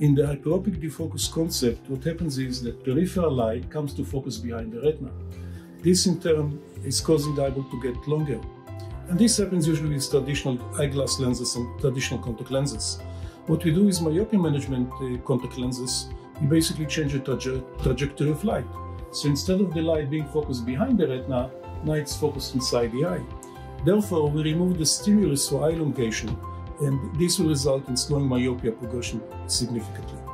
In the hyperopic defocus concept, what happens is that peripheral light comes to focus behind the retina. This in turn is causing the eyeball to get longer. And this happens usually with traditional eyeglass lenses and traditional contact lenses. What we do is myopia management contact lenses. We basically change the trajectory of light. So instead of the light being focused behind the retina, now it's focused inside the eye. Therefore, we remove the stimulus for eye elongation, and this will result in slowing myopia progression significantly.